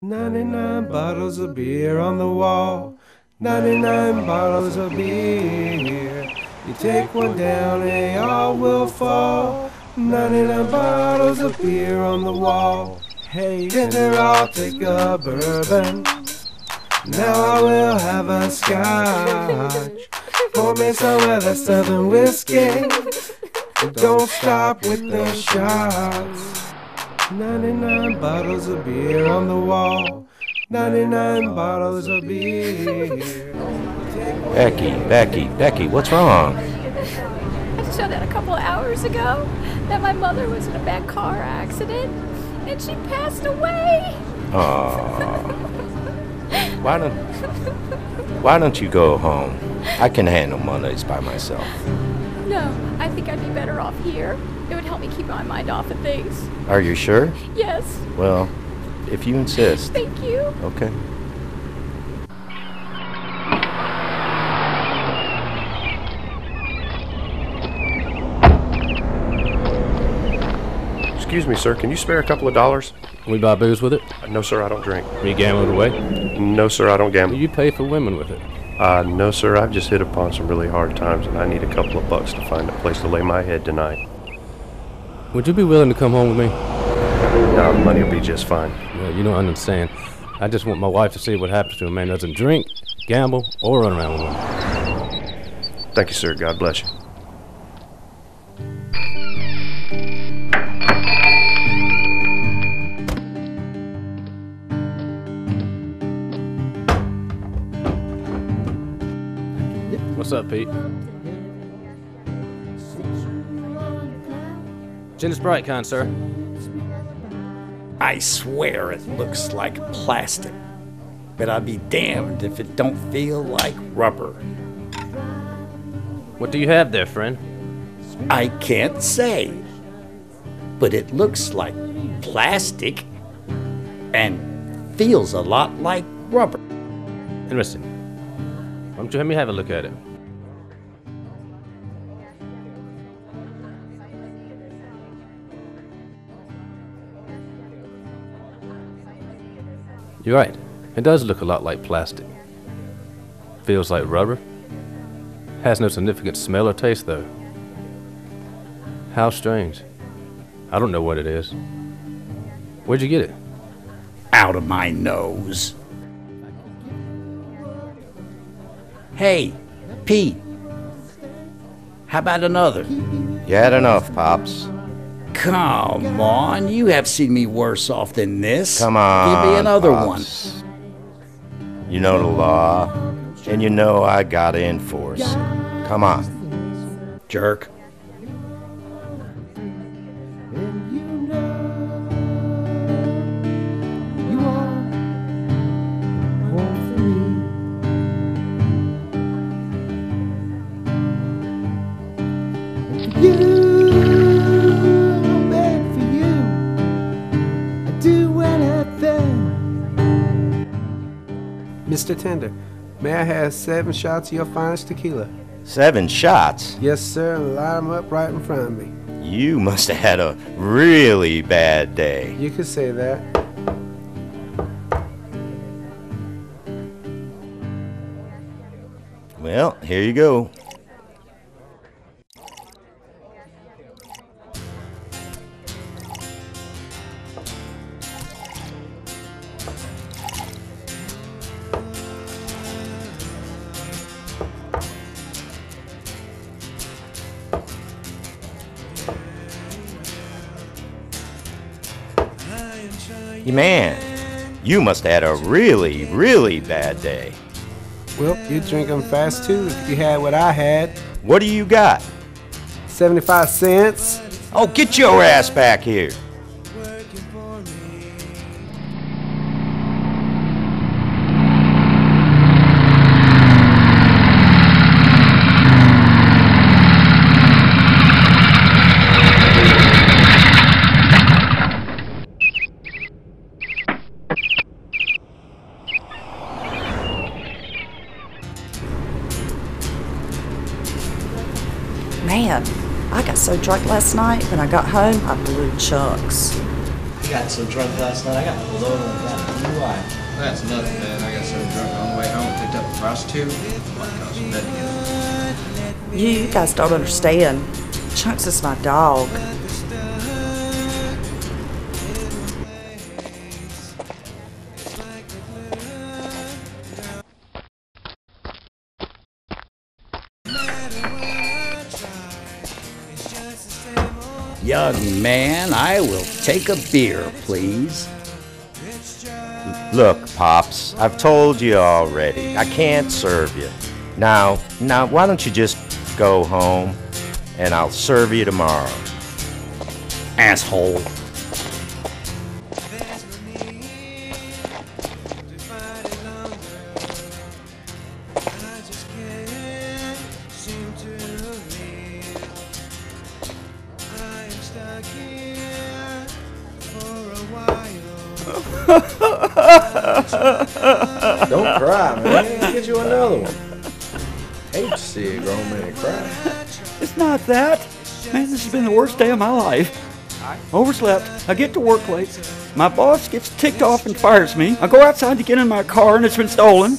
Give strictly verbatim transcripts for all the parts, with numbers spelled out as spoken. ninety-nine bottles of beer on the wall, ninety-nine bottles of beer. You take one down and they all will fall, ninety-nine bottles of beer on the wall. Hey, dinner, I'll take a bourbon, now I will have a scotch. Pour me some of that southern whiskey, and don't stop with the shots. ninety-nine bottles of beer on the wall, ninety-nine bottles of beer. Becky, Becky, Becky, what's wrong? I just saw that a couple of hours ago, that my mother was in a bad car accident, and she passed away. Aww. Why don't, why don't you go home? I can handle Mondays by myself. No, I think I'd be better off here. It would help me keep my mind off of things. Are you sure? Yes. Well, if you insist. Thank you. Okay. Excuse me, sir. Can you spare a couple of dollars? Can we buy booze with it? Uh, no, sir. I don't drink. Can you gamble it away? No, sir. I don't gamble. Do you pay for women with it? Uh, no, sir. I've just hit upon some really hard times, and I need a couple of bucks to find a place to lay my head tonight. Would you be willing to come home with me? No, money will be just fine. Yeah, you don't understand. I just want my wife to see what happens to a man who doesn't drink, gamble, or run around with one. Thank you, sir. God bless you. What's up, Pete? Gin and Sprite, kind sir. I swear it looks like plastic, but I'll be damned if it don't feel like rubber. What do you have there, friend? I can't say, but it looks like plastic and feels a lot like rubber. Interesting. Why don't you let me have a look at it? You're right, it does look a lot like plastic. Feels like rubber. Has no significant smell or taste though. How strange. I don't know what it is. Where'd you get it? Out of my nose. Hey, Pete, how about another? You had enough, Pops. Come on, you have seen me worse off than this. Come on, give me another Pops. One. You know the law, and you know I gotta enforce it. Come on, jerk. Mister Tender, may I have seven shots of your finest tequila? Seven shots? Yes, sir, and light them up right in front of me. You must have had a really bad day. You could say that. Well, here you go. Man, you must have had a really, really bad day. Well, you drink them fast too if you had what I had. What do you got? seventy-five cents. Oh, get your ass back here. Man, I got so drunk last night, when I got home, I blew chunks. got so drunk last night. I got pulled over and got a D U I. That's nothing, man. I got so drunk on the way home and picked up a prostitute. Oh, you, you guys don't understand. Chunks is my dog. Young man, I will take a beer, please. Look, Pops, I've told you already. I can't serve you. Now, now, why don't you just go home, and I'll serve you tomorrow. Asshole. Don't cry, man. I'll get you another one. Hate to see a grown man cry. It's not that. Man, this has been the worst day of my life. Overslept. I get to work late. My boss gets ticked off and fires me. I go outside to get in my car and it's been stolen.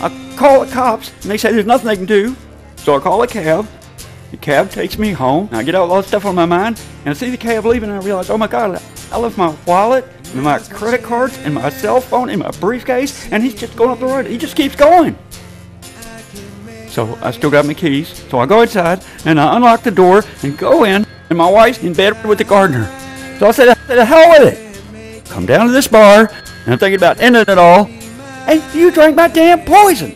I call the cops and they say there's nothing they can do. So I call a cab. The cab takes me home. I get all that stuff on my mind and I see the cab leaving and I realize, oh my God, I left my wallet, and my credit cards, and my cell phone, and my briefcase, and he's just going up the road. He just keeps going. So I still got my keys. So I go inside, and I unlock the door, and go in, and my wife's in bed with the gardener. So I said, the hell with it. Come down to this bar, and I'm thinking about ending it all, and you drank my damn poison.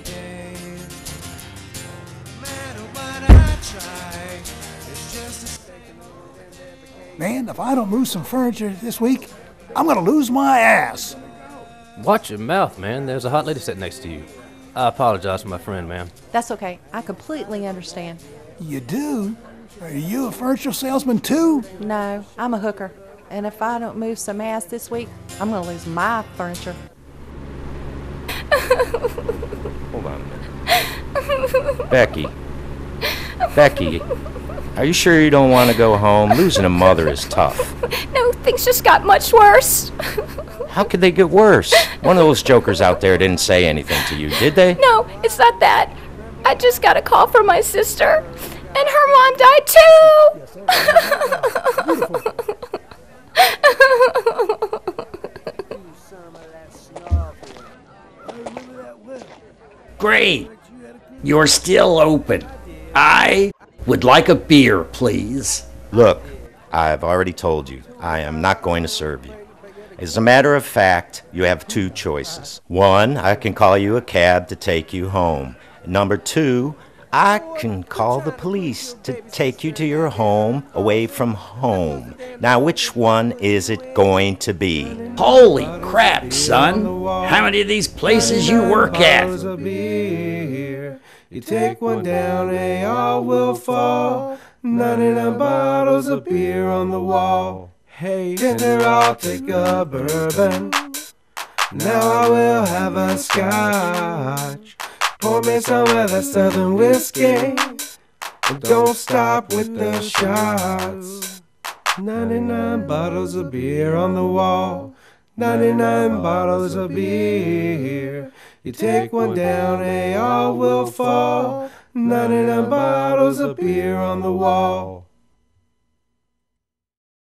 Man, if I don't move some furniture this week, I'm gonna lose my ass. Watch your mouth, man. There's a hot lady sitting next to you. I apologize for my friend, ma'am. That's okay. I completely understand. You do? Are you a furniture salesman too? No, I'm a hooker. And if I don't move some ass this week, I'm gonna lose my furniture. Hold on a minute. Becky. Becky. Are you sure you don't want to go home? Losing a mother is tough. No, things just got much worse. How could they get worse? One of those jokers out there didn't say anything to you, did they? No, it's not that. I just got a call from my sister, and her mom died too. Great. You're still open. I... would like a beer, please. Look, I've already told you, I am not going to serve you. As a matter of fact, you have two choices. One, I can call you a cab to take you home. Number two, I can call the police to take you to your home, away from home. Now, which one is it going to be? Holy crap, son. How many of these places you work at? You take one down, they all will fall. ninety-nine bottles of beer on the wall. Hey, dinner, I'll take a bourbon. Now I will have a scotch. Pour me some of that southern whiskey. And don't stop with the shots. ninety-nine bottles of beer on the wall. ninety-nine bottles of beer. You take one down, they all will fall. ninety-nine bottles of beer on the wall.